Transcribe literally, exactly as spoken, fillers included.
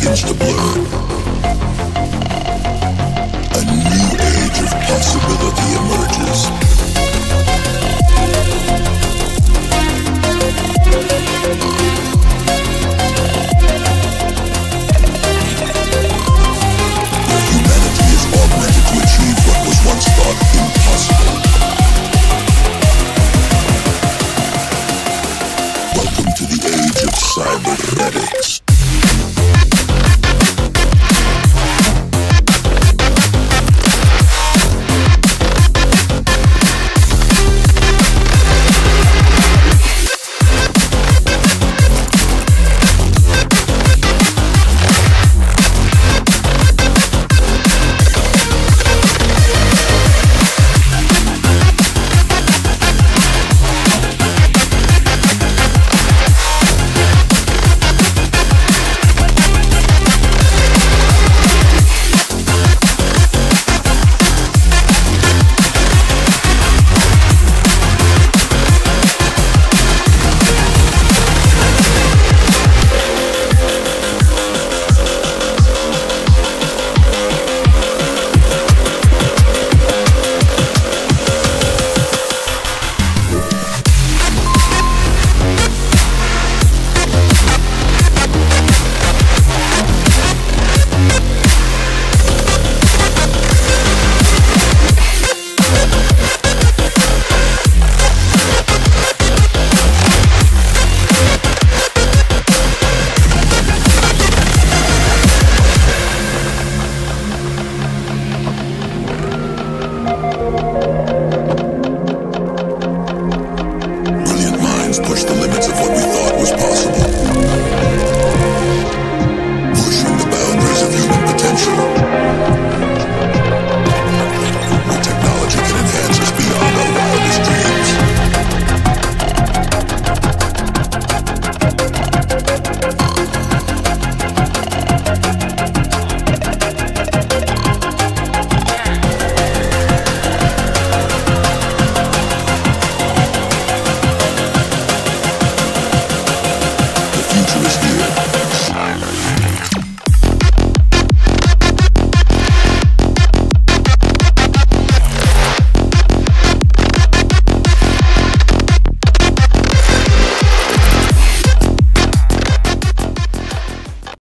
against the blur.